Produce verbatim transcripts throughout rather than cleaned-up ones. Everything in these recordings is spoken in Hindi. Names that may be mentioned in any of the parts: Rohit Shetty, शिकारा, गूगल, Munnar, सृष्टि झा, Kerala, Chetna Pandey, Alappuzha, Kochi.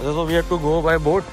So we have to go by boat.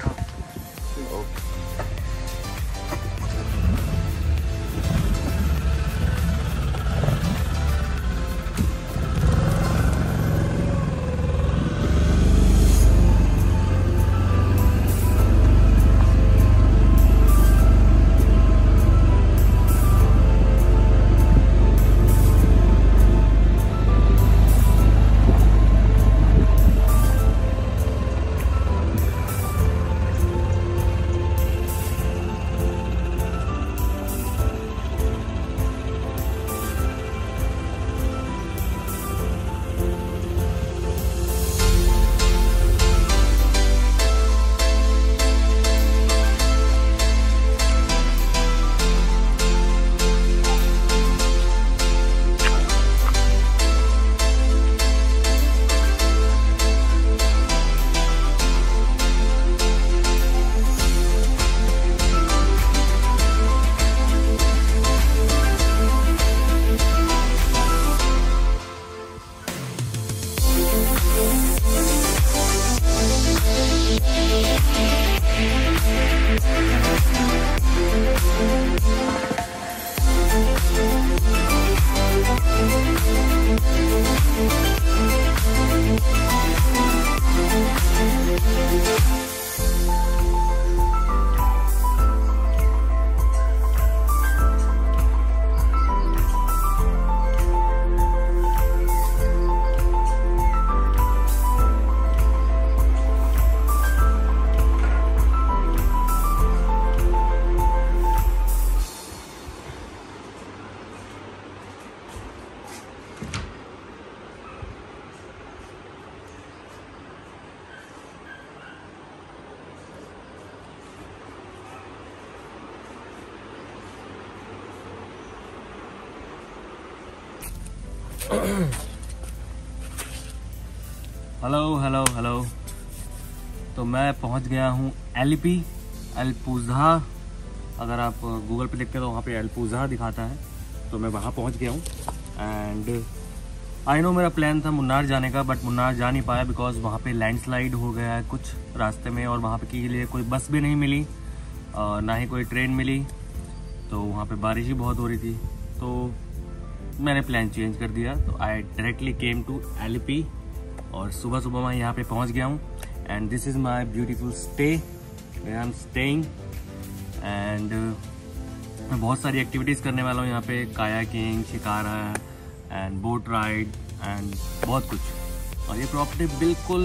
Hello hello hello तो मैं पहुंच गया हूं एलपी अलपुझा। अगर आप गूगल पे देखते हैं तो वहां पे अलपुझा दिखाता है, तो मैं वहां पहुंच गया हूं। एंड आई नो मेरा प्लान था मुन्नार जाने का, बट मुन्नार जा नहीं पाया बिकॉज वहां पे लैंडस्लाइड हो गया है कुछ रास्ते में, और वहां पे के लिए कोई बस भी नहीं मिली और ना ही कोई ट्रेन मिली। तो वहाँ पर बारिश ही बहुत हो रही थी, तो मैंने प्लान चेंज कर दिया। तो I directly came to Alleppey और सुबह सुबह मैं यहाँ पे पहुँच गया हूँ। And this is my beautiful stay where I am staying. And मैं बहुत सारी एक्टिविटीज़ करने वाला हूँ यहाँ पे, kayaking, शिकारा and boat ride and बहुत कुछ। और ये प्रॉपर्टी बिल्कुल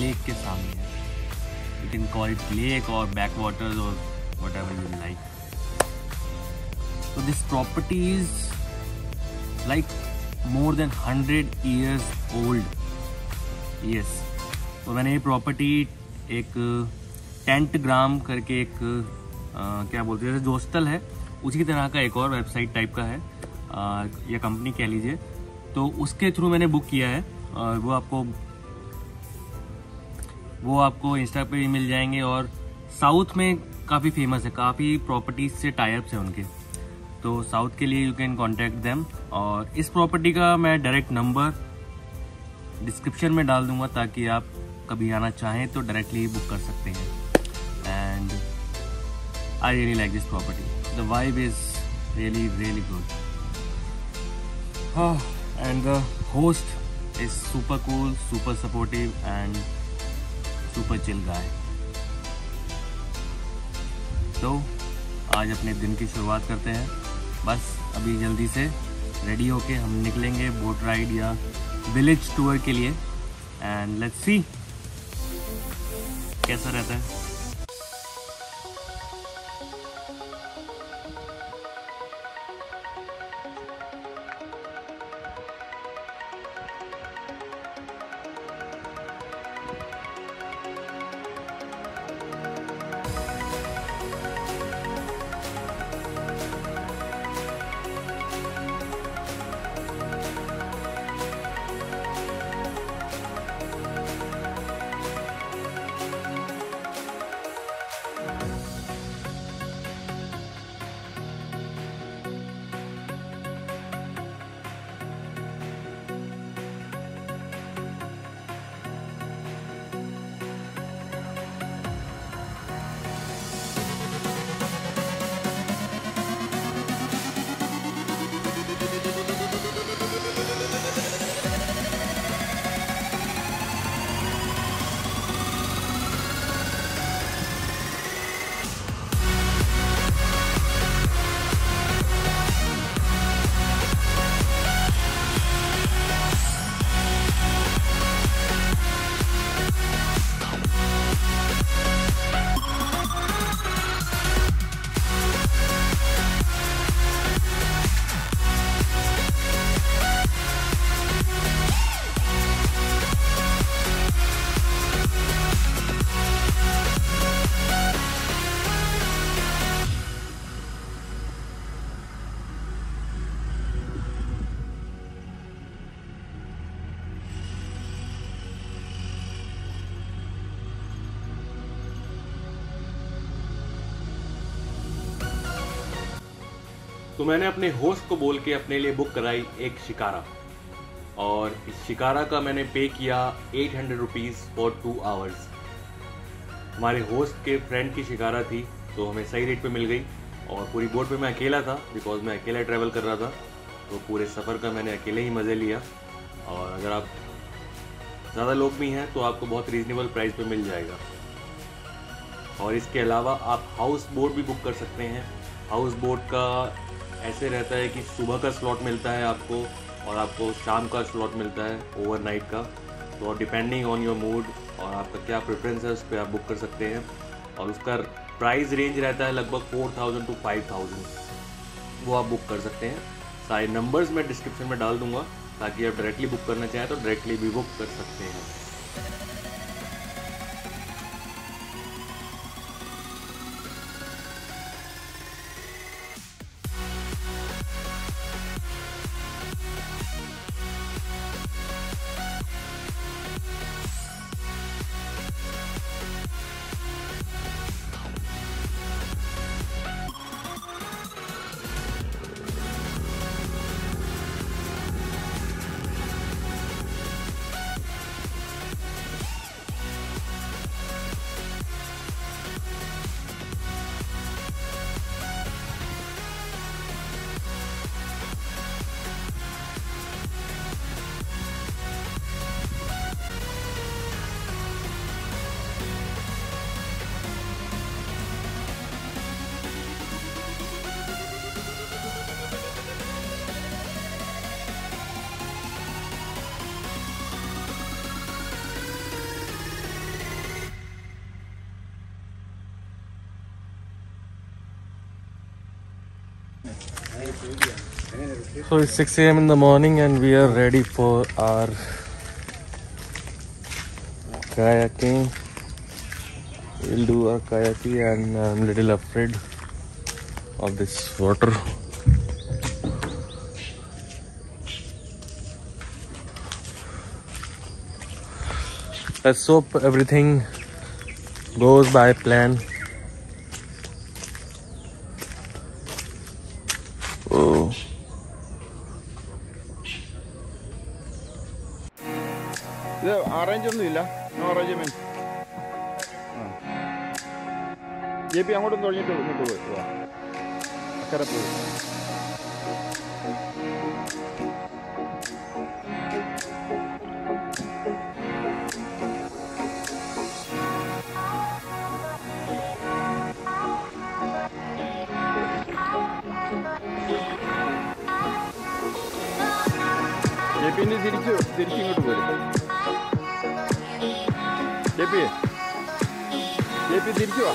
लेक के सामने है, you can call it lake और बैक वाटर्स और वट एवर यू लाइक। तो this property is like more than hundred years old. Yes, तो मैंने ये प्रॉपर्टी एक टेंट ग्राम करके एक आ, क्या बोलते हैं, जैसे दोस्तल है उसी तरह का एक और वेबसाइट टाइप का है आ, या कंपनी कह लीजिए, तो उसके थ्रू मैंने बुक किया है। और वो आपको वो आपको इंस्टा पे भी मिल जाएंगे, और साउथ में काफ़ी फेमस है, काफ़ी प्रॉपर्टीज से टाई अप्स हैं उनके। तो साउथ के लिए यू कैन कॉन्टैक्ट देम, और इस प्रॉपर्टी का मैं डायरेक्ट नंबर डिस्क्रिप्शन में डाल दूंगा ताकि आप कभी आना चाहें तो डायरेक्टली बुक कर सकते हैं। And I really like this property, the vibe is really really good, and the host is super cool, super supportive and super chill guy. तो आज अपने दिन की शुरुआत करते हैं। बस अभी जल्दी से रेडी होके हम निकलेंगे बोट राइड या विलेज टूर के लिए, एंड लेट्स सी कैसा रहता है। तो मैंने अपने होस्ट को बोल के अपने लिए बुक कराई एक शिकारा, और इस शिकारा का मैंने पे किया eight hundred rupees for two hours. हमारे होस्ट के फ्रेंड की शिकारा थी तो हमें सही रेट पे मिल गई, और पूरी बोट पे मैं अकेला था बिकॉज मैं अकेला ट्रैवल कर रहा था, तो पूरे सफ़र का मैंने अकेले ही मज़े लिया। और अगर आप ज़्यादा लोग भी हैं तो आपको बहुत रीज़नेबल प्राइस पे मिल जाएगा। और इसके अलावा आप हाउस बोट भी बुक कर सकते हैं। हाउस बोट का ऐसे रहता है कि सुबह का स्लॉट मिलता है आपको और आपको शाम का स्लॉट मिलता है ओवरनाइट का, तो डिपेंडिंग ऑन योर मूड और आपका क्या प्रेफरेंस है उस पर आप बुक कर सकते हैं। और उसका प्राइस रेंज रहता है लगभग four thousand to five thousand, वो आप बुक कर सकते हैं। सारे नंबर्स मैं डिस्क्रिप्शन में डाल दूँगा ताकि आप डायरेक्टली बुक करना चाहें तो डायरेक्टली भी बुक कर सकते हैं। So it's six A M in the morning and we are ready for our kayaking. We'll do our kayaking and I'm a little afraid of this water. Let's hope everything goes by plan. Orange ഒന്നുമില്ല ഓറഞ്ച് മീൻ ജെപി അങ്ങോട്ട് കൊണ്ടിട്ട് ഇങ്ങോട്ട് പോവാ അക്കരെ പോവാ ജെപി നീ തിരിച്ചു തിരിച്ചു ഇങ്ങോട്ട് പോര് जेपी जेपी दिखती हो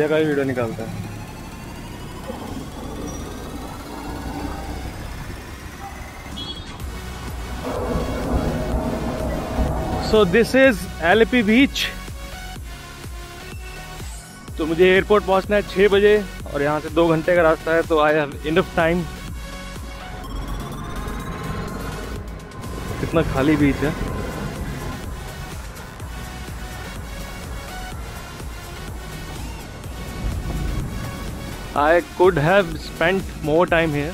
बढ़िया का ही वीडियो निकालता है। So this is Alleppey beach. तो मुझे एयरपोर्ट पहुंचना है छः बजे और यहाँ से दो घंटे का रास्ता है, तो आई हैव इनफ टाइम। कितना खाली बीच है। I could have spent more time here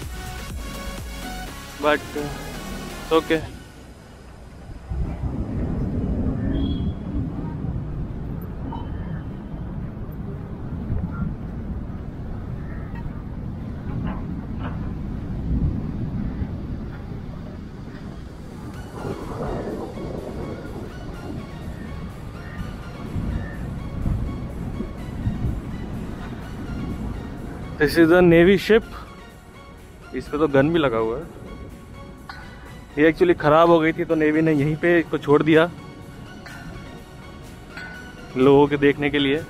but it's okay. This is a navy ship. इस पे तो गन भी लगा हुआ है। ये एक्चुअली खराब हो गई थी तो नेवी ने यहीं पे इसको छोड़ दिया लोगों के देखने के लिए।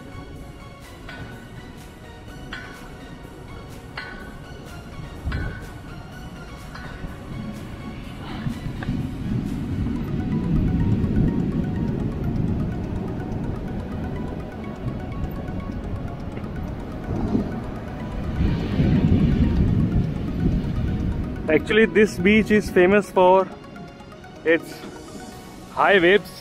Actually, this beach is famous for its high waves.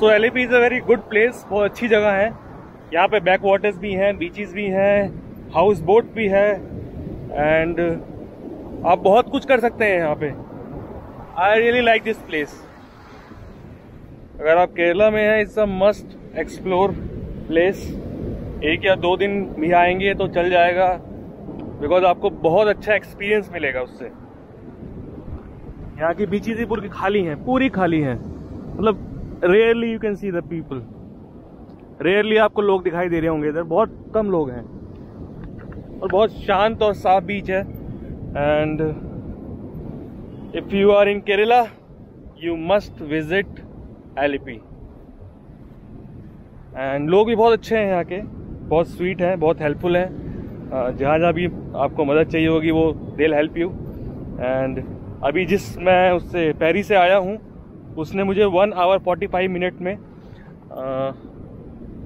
So Alleppey is a very good place. बहुत अच्छी जगह है। यहाँ पे बैक वाटर्स भी हैं, बीचेस भी हैं, हाउस बोट भी है एंड आप बहुत कुछ कर सकते हैं यहाँ पे। I really like this place. अगर आप केरला में हैं it's a must explore place. एक या दो दिन भी आएंगे तो चल जाएगा बिकॉज आपको बहुत अच्छा एक्सपीरियंस मिलेगा उससे। यहाँ की बीचेज ही पूरी खाली हैं, पूरी खाली हैं। मतलब rarely you can see the people. Rarely आपको लोग दिखाई दे रहे होंगे इधर, बहुत कम लोग हैं और बहुत शांत और साफ बीच है। And if you are in Kerala you must visit Alleppey. And लोग भी बहुत अच्छे हैं यहाँ के, बहुत स्वीट हैं, बहुत हेल्पफुल हैं। जहाँ जहाँ भी आपको मदद चाहिए होगी वो they will help you. And अभी जिस मैं उससे पेरी से आया हूँ उसने मुझे one hour forty five minute में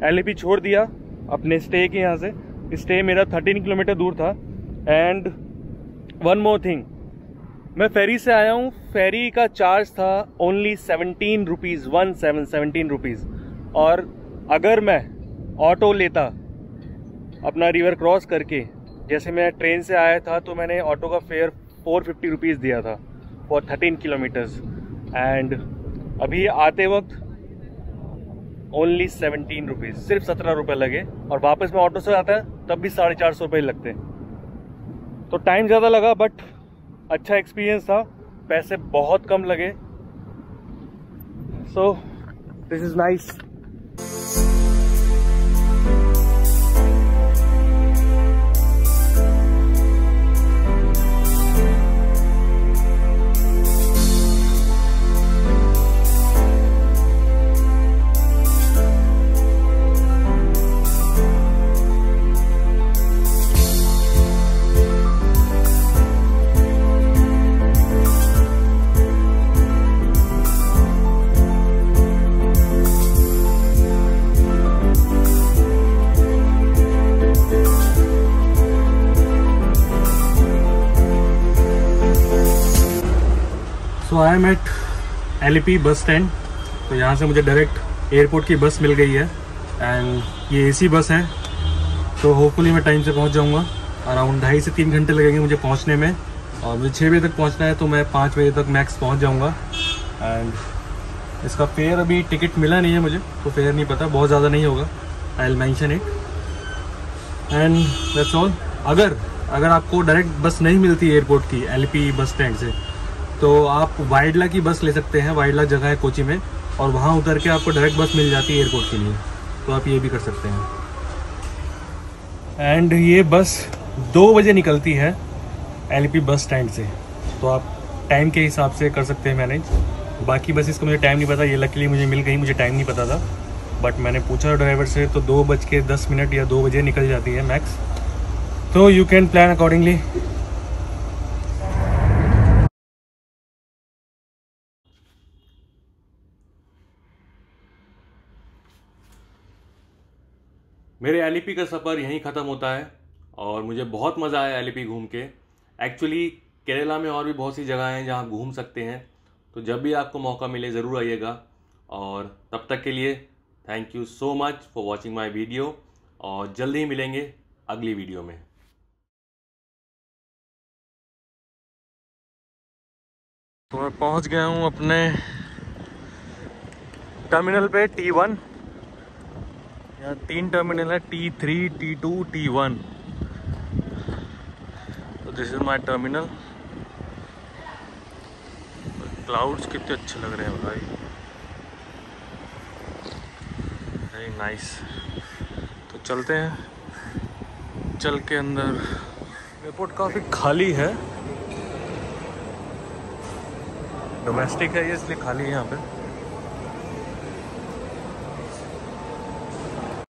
एलपी छोड़ दिया अपने स्टे के। यहाँ से स्टे मेरा थर्टीन किलोमीटर दूर था। एंड वन मोर थिंग, मैं फेरी से आया हूँ। फेरी का चार्ज था only seventeen rupees one seven seventeen rupees. और अगर मैं ऑटो लेता अपना रिवर क्रॉस करके, जैसे मैं ट्रेन से आया था तो मैंने ऑटो का फेयर फोर फिफ्टी रुपीज़ दिया था फॉर थर्टीन किलोमीटर्स। एंड अभी आते वक्त ओनली सेवनटीन रुपीज़, सिर्फ सत्रह रुपये लगे। और वापस में ऑटो से आता है तब भी साढ़े चार सौ रुपये लगते। तो टाइम ज़्यादा लगा बट अच्छा एक्सपीरियंस था, पैसे बहुत कम लगे। So this is nice. So I am at Alleppey bus stand. तो यहाँ से मुझे डायरेक्ट एयरपोर्ट की बस मिल गई है एंड ये एसी बस है, तो होपफुली मैं टाइम से पहुँच जाऊँगा। अराउंड ढाई से तीन घंटे लगेंगे मुझे पहुँचने में और मुझे छः बजे तक पहुँचना है, तो मैं पाँच बजे तक मैक्स पहुँच जाऊँगा। एंड इसका फेयर अभी टिकट मिला नहीं है मुझे, तो फेयर नहीं पता, बहुत ज़्यादा नहीं होगा, I will mention it and that's all. अगर अगर आपको डायरेक्ट बस नहीं मिलती एयरपोर्ट की एलपी बस स्टैंड से, तो आप वाइडला की बस ले सकते हैं। वाइडला जगह है कोची में और वहाँ उतर के आपको डायरेक्ट बस मिल जाती है एयरपोर्ट के लिए, तो आप ये भी कर सकते हैं। एंड ये बस दो बजे निकलती है एलपी बस स्टैंड से, तो आप टाइम के हिसाब से कर सकते हैं मैनेज। बाकी बसेस का मुझे टाइम नहीं पता, ये लकीली मुझे मिल गई, मुझे टाइम नहीं पता था। बट मैंने पूछा ड्राइवर से, तो दो बज के दस मिनट या दो बजे निकल जाती है मैक्स, तो यू कैन प्लान अकॉर्डिंगली। मेरे एलपी का सफ़र यहीं ख़त्म होता है और मुझे बहुत मज़ा आया एलपी घूम के। एक्चुअली केरला में और भी बहुत सी जगह हैं जहाँ आप घूम सकते हैं, तो जब भी आपको मौका मिले ज़रूर आइएगा। और तब तक के लिए thank you so much for watching my video और जल्दी ही मिलेंगे अगली वीडियो में। तो मैं पहुंच गया हूं अपने टर्मिनल पे टी वन। यहाँ तीन टर्मिनल है, T three, T two, T one. तो this is my terminal. Clouds कितने अच्छे लग रहे हैं भाई, वेरी नाइस। तो चलते हैं, चल के अंदर। एयरपोर्ट काफ़ी खाली है, डोमेस्टिक है ये इसलिए खाली है यहाँ पे।